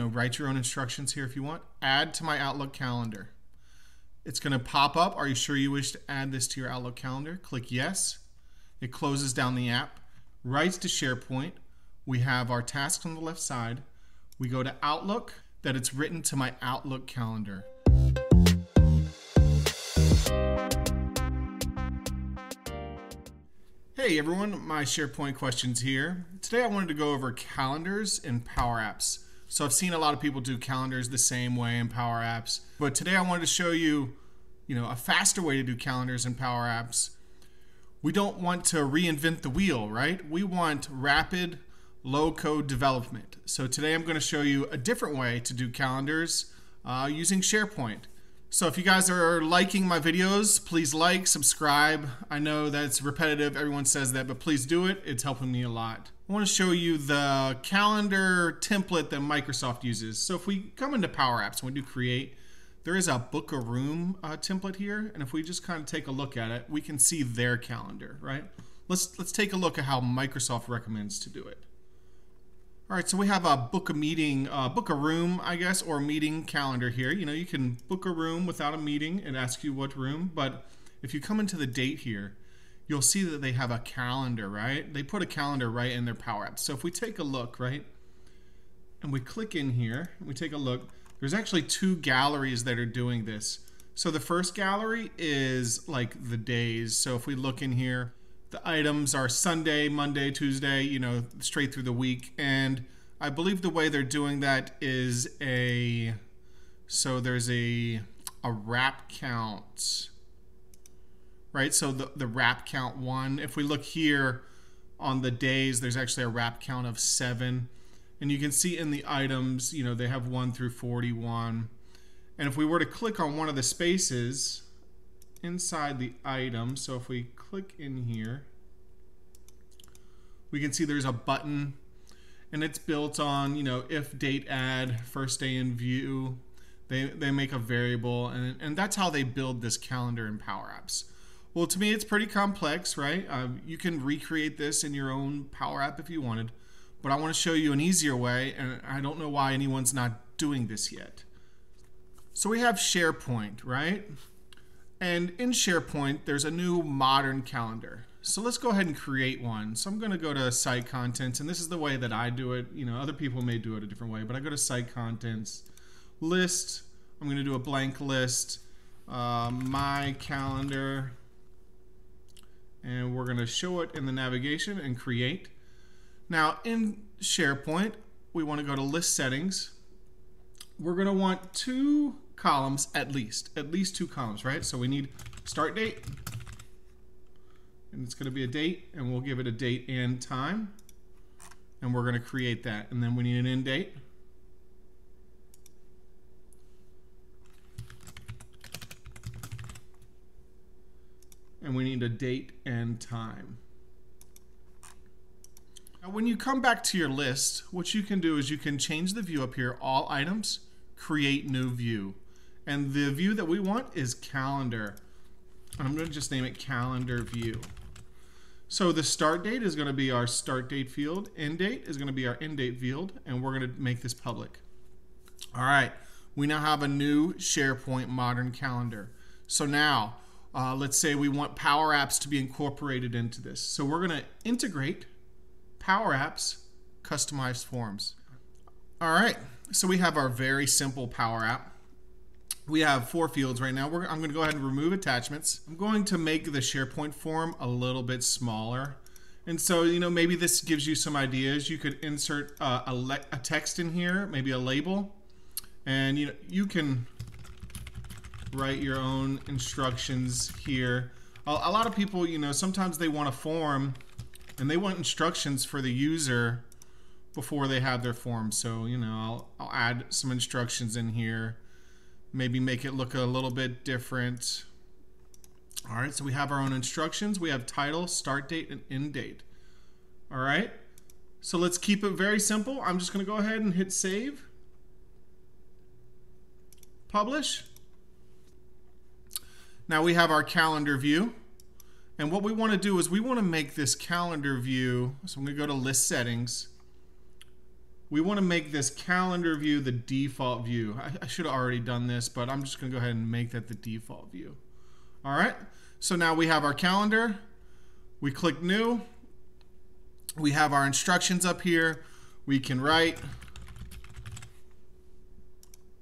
write your own instructions here if you want. Add to my Outlook calendar. It's going to pop up. Are you sure you wish to add this to your Outlook calendar? Click yes. It closes down the app. Writes to SharePoint. We have our tasks on the left side. We go to Outlook, that it's written to my Outlook calendar. Hey everyone, my SharePoint questions here. Today I wanted to go over calendars and Power Apps. So I've seen a lot of people do calendars the same way in Power Apps, but today I wanted to show you, a faster way to do calendars in Power Apps. We don't want to reinvent the wheel, right? We want rapid, low-code development. So today I'm going to show you a different way to do calendars using SharePoint. So if you guys are liking my videos, please like, subscribe. I know that's repetitive, everyone says that, but please do it. It's helping me a lot. I want to show you the calendar template that Microsoft uses. So if we come into Power Apps, when we do create, there is a book a room template here. And if we just kind of take a look at it, we can see their calendar, right? Let's take a look at how Microsoft recommends to do it. All right, so we have a book a room, I guess, or meeting calendar here. You can book a room without a meeting. It asks you what room, but if you come into the date here, you'll see that they have a calendar, right? They put a calendar right in their Power Apps. So if we take a look, right, and we click in here, and we take a look, there's actually two galleries that are doing this. So the first gallery is like the days. So if we look in here, the items are Sunday, Monday, Tuesday, straight through the week. And I believe the way they're doing that is there's a wrap count, right? So the wrap count one, if we look here on the days, there's actually a wrap count of 7. And you can see in the items, they have 1 through 41. And if we were to click on one of the spaces inside the item, so if we click in here, we can see there's a button, and it's built on if date add, first day in view. They make a variable, and that's how they build this calendar in Power Apps. Well, to me it's pretty complex, right? You can recreate this in your own Power App if you wanted, but I want to show you an easier way, and I don't know why anyone's not doing this yet. So we have SharePoint, right? And in SharePoint, there's a new modern calendar. So let's go ahead and create one. So I'm going to go to Site Contents, and this is the way that I do it. Other people may do it a different way, but I go to Site Contents, List. I'm going to do a blank list, My Calendar, and we're going to show it in the navigation and create. Now in SharePoint, we want to go to List Settings. We're going to want 2 columns at least 2 columns, right? So we need start date, and it's going to be a date, and we'll give it a date and time, and we're going to create that. And then we need an end date, and we need a date and time. Now when you come back to your list, what you can do is you can change the view up here, all items, create new view. And the view that we want is calendar. And I'm going to just name it calendar view. So the start date is going to be our start date field. End date is going to be our end date field. And we're going to make this public. All right. We now have a new SharePoint modern calendar. So now let's say we want Power Apps to be incorporated into this. So we're going to integrate Power Apps, customized forms. All right. So we have our very simple Power App. We have 4 fields right now. I'm going to go ahead and remove attachments. I'm going to make the SharePoint form a little bit smaller. And so, maybe this gives you some ideas. You could insert a text in here, maybe a label. And you can write your own instructions here. A lot of people, sometimes they want a form and they want instructions for the user before they have their form. So, I'll add some instructions in here. Maybe make it look a little bit different. All right, so we have our own instructions. We have title, start date, and end date. All right, so let's keep it very simple. I'm just going to go ahead and hit save. Publish. Now we have our calendar view. And what we want to do is we want to make this calendar view. So I'm going to go to list settings. we want to make this calendar view the default view. I should have already done this, but I'm just going to go ahead and make that the default view. All right, so now we have our calendar. We click new. We have our instructions up here. We can write.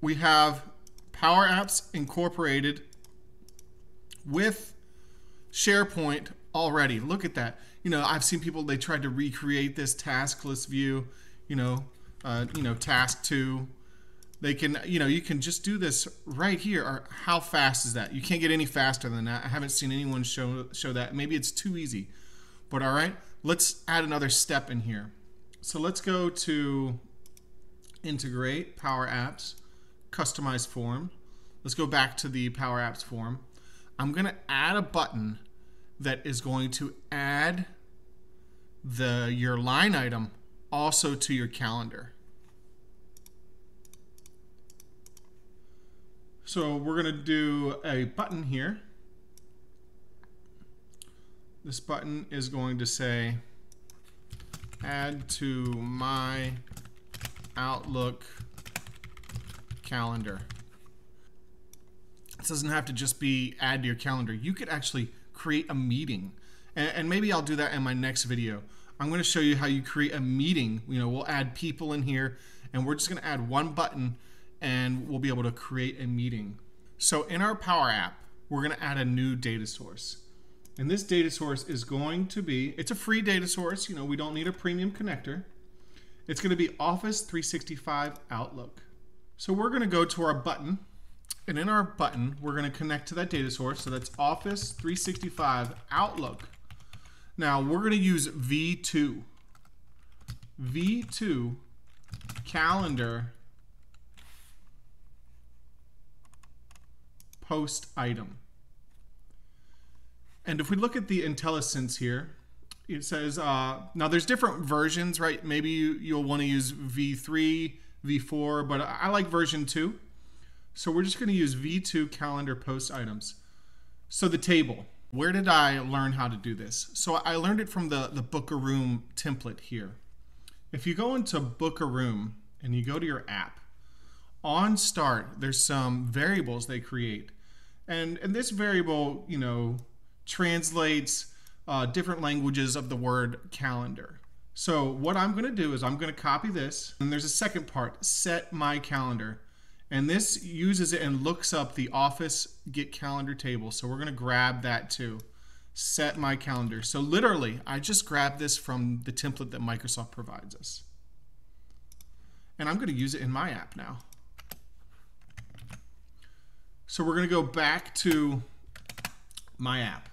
We have Power Apps incorporated with SharePoint already. Look at that. You know, I've seen people, they tried to recreate this task list view, task 2. They can, you can just do this right here. Or how fast is that? You can't get any faster than that. I haven't seen anyone show that. Maybe it's too easy. But all right, let's add another step in here. So let's go to integrate Power Apps, customize form. Let's go back to the Power Apps form. I'm going to add a button that is going to add your line item also to your calendar. So we're going to do a button here. This button is going to say add to my Outlook calendar. This doesn't have to just be add to your calendar. You could actually create a meeting, and maybe I'll do that in my next video. I'm going to show you how you create a meeting. We'll add people in here, and we're just going to add one button, and we'll be able to create a meeting. So in our Power App, we're going to add a new data source, and this data source is going to be, it's a free data source. We don't need a premium connector. It's going to be Office 365 Outlook. So we're going to go to our button, and in our button, we're going to connect to that data source. So that's Office 365 Outlook. Now we're going to use V2 calendar post item. And if we look at the IntelliSense here, it says, now there's different versions, right? Maybe you'll want to use V3, V4, but I like version 2. So we're just going to use V2 calendar post items. So the table, where did I learn how to do this? So I learned it from the Book a Room template here. If you go into Book a Room and you go to your app, on start, there's some variables they create. And this variable, translates different languages of the word calendar. So what I'm going to do is I'm going to copy this. And there's a second part, set my calendar. And this uses it and looks up the Office Get Calendar table. So we're going to grab that too. Set my calendar. So literally, I just grabbed this from the template that Microsoft provides us. And I'm going to use it in my app now. So we're going to go back to my app.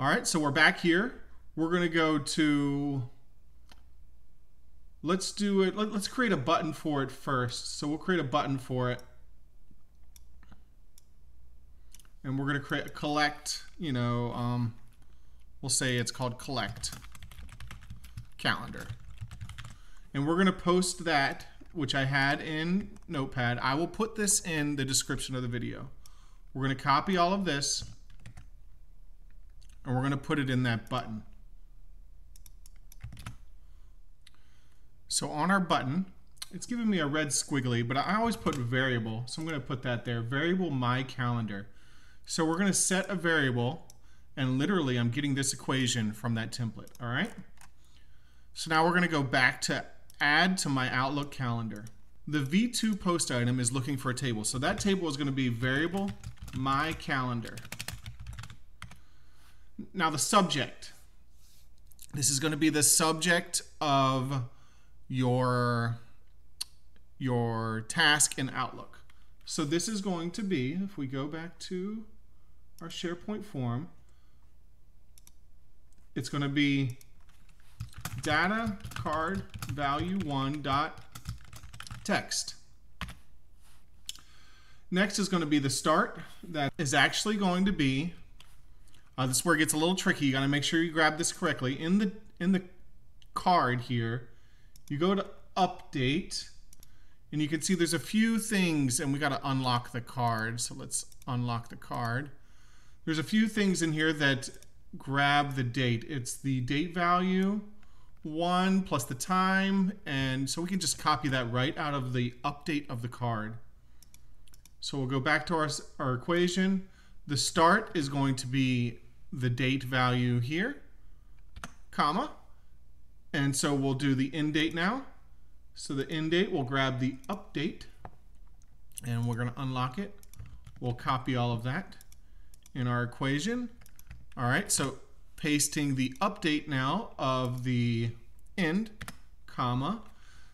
All right, so we're back here. We're going to go to, let's create a button for it first. So we'll create a button for it. And we're going to create a collect, we'll say it's called collect calendar. And we're going to post that, which I had in Notepad. I will put this in the description of the video. We're going to copy all of this. And we're going to put it in that button. So on our button, it's giving me a red squiggly, but I always put variable. So I'm going to put that there, variable my calendar. So we're going to set a variable, and literally I'm getting this equation from that template. All right. So now we're going to go back to add to my Outlook calendar. The V2 post item is looking for a table. So that table is going to be variable my calendar. Now the subject, this is going to be the subject of your task in Outlook. So this is going to be, if we go back to our SharePoint form, it's going to be data card value 1 dot text. Next is going to be the start. That is actually going to be, this is where it gets a little tricky. You got to make sure you grab this correctly. In the card here, you go to update, and you can see there's a few things, and we got to unlock the card. So let's unlock the card. There's a few things in here that grab the date. It's the date value 1 plus the time, and so we can just copy that right out of the update of the card. So we'll go back to our equation. The start is going to be the date value here, comma, and so we'll do the end date now. So the end date, we'll grab the update and we're going to unlock it. We'll copy all of that in our equation. All right, so pasting the update now of the end, comma.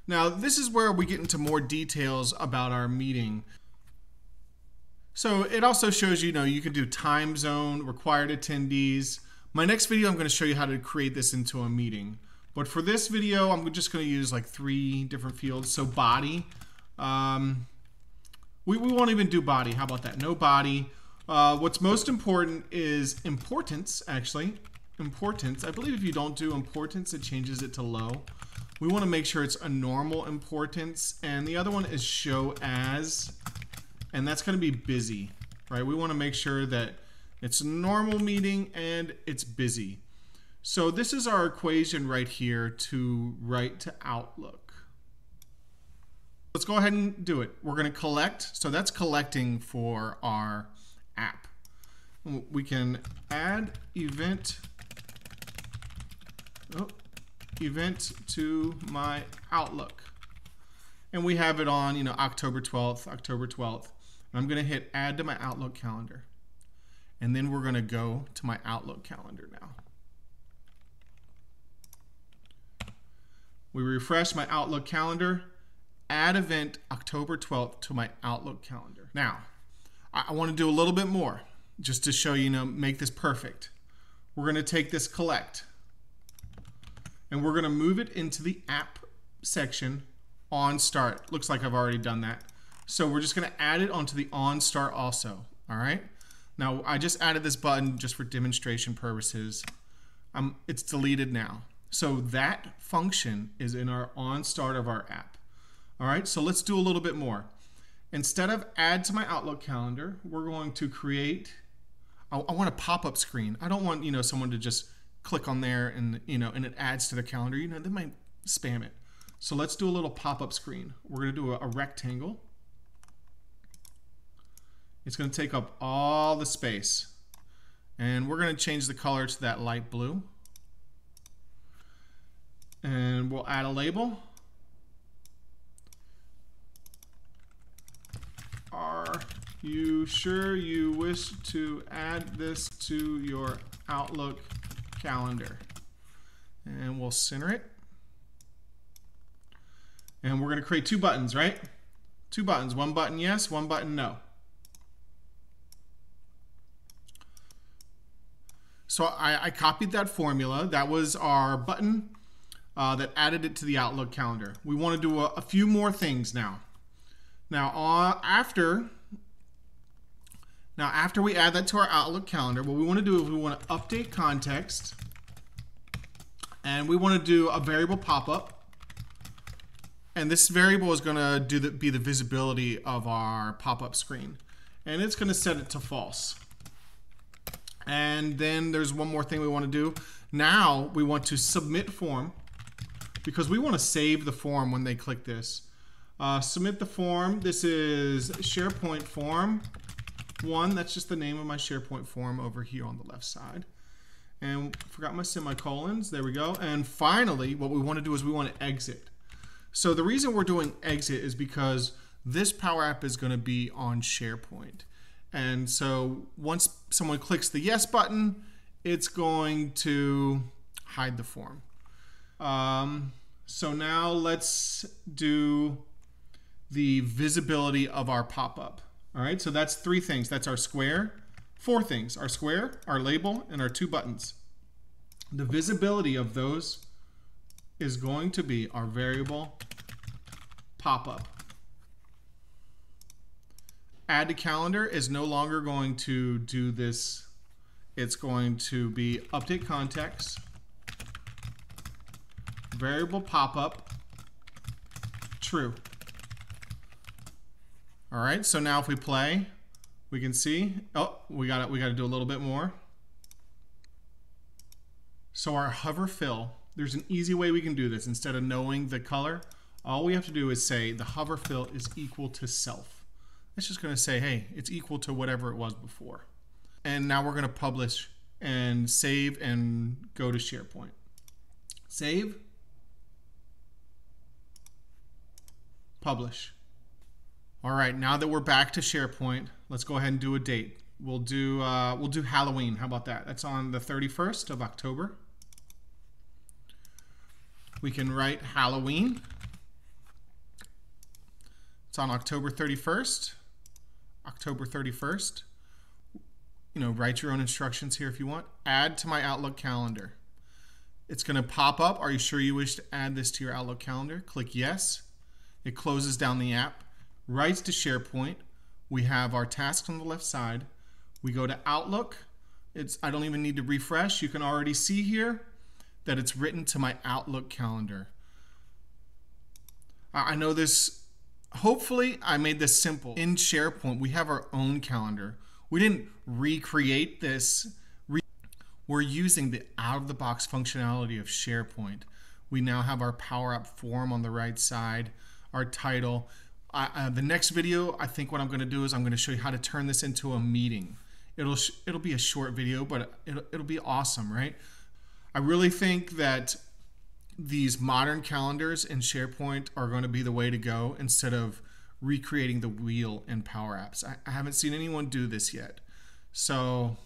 Now this is where we get into more details about our meeting. So it also shows, you know, you can do time zone, required attendees. My next video, I'm going to show you how to create this into a meeting. But for this video, I'm just going to use like 3 different fields. So body, we won't even do body. How about that? No body. What's most important is importance, actually. Importance. I believe if you don't do importance, it changes it to low. We want to make sure it's a normal importance. And the other one is show as, and that's going to be busy, right? We want to make sure that it's a normal meeting and it's busy. So this is our equation right here to write to Outlook. Let's go ahead and do it. We're going to collect. So that's collecting for our app. We can add event, event to my Outlook. And we have it on, you know, October 12th, October 12th. And I'm going to hit add to my Outlook calendar. And then we're going to go to my Outlook calendar now. We refresh my Outlook calendar. Add event October 12th to my Outlook calendar. Now, I want to do a little bit more just to show you, make this perfect. We're going to take this collect and we're going to move it into the app section on start. Looks like I've already done that. So we're just going to add it onto the on start also. All right. Now I just added this button just for demonstration purposes. It's deleted now. So that function is in our on start of our app. All right, so let's do a little bit more. Instead of add to my Outlook calendar, we're going to create, I want a pop-up screen. I don't want, someone to just click on there and, and it adds to the calendar. They might spam it. So let's do a little pop-up screen. We're going to do a rectangle. It's going to take up all the space. And we're going to change the color to that light blue. And we'll add a label. Are you sure you wish to add this to your Outlook calendar? And we'll center it. And we're going to create 2 buttons, right? 2 buttons. 1 button yes, 1 button no. So I copied that formula. That was our button that added it to the Outlook calendar. We want to do a few more things now. Now after we add that to our Outlook calendar, what we want to do is we want to update context, and we want to do a variable pop-up. And this variable is going to be the visibility of our pop-up screen, and it's going to set it to false. And then there's one more thing we want to do. Now we want to submit form, because we want to save the form when they click this. Submit the form. This is SharePoint form 1. That's just the name of my SharePoint form over here on the left side. And forgot my semicolons. There we go. And finally, what we want to do is we want to exit. So the reason we're doing exit is because this Power App is going to be on SharePoint. And so once someone clicks the yes button, it's going to hide the form. So now let's do the visibility of our pop-up. All right, so that's 3 things. That's our square, 4 things, our square, our label, and our 2 buttons. The visibility of those is going to be our variable pop-up. Add to calendar is no longer going to do this. It's going to be update context, variable pop-up, true. All right, so now if we play, we can see, oh, we got to do a little bit more. So our hover fill There's an easy way we can do this. Instead of knowing the color, all we have to do is say the hover fill is equal to self. It's just going to say, hey, it's equal to whatever it was before. And now we're going to publish and save and go to SharePoint. Save. Publish. All right, now that we're back to SharePoint, let's go ahead and do a date. We'll do Halloween. How about that? That's on the 31st of October. We can write Halloween. It's on October 31st. October 31st. You know, write your own instructions here if you want. Add to my Outlook calendar. It's going to pop up. Are you sure you wish to add this to your Outlook calendar? Click yes. It closes down the app. Writes to SharePoint. We have our tasks on the left side. We go to Outlook. I don't even need to refresh. You can already see here that it's written to my Outlook calendar. I know this, hopefully I made this simple. In SharePoint, we have our own calendar. We didn't recreate this. We're using the out-of-the-box functionality of SharePoint. We now have our Power App form on the right side, our title. The next video, I think what I'm going to do is I'm going to show you how to turn this into a meeting. It'll be a short video, but it'll be awesome, right? I really think that these modern calendars in SharePoint are going to be the way to go instead of recreating the wheel in Power Apps. I haven't seen anyone do this yet. So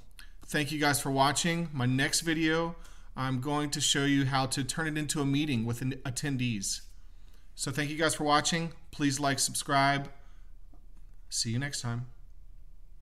thank you guys for watching. My next video, I'm going to show you how to turn it into a meeting with attendees. So thank you guys for watching. Please like, subscribe. See you next time.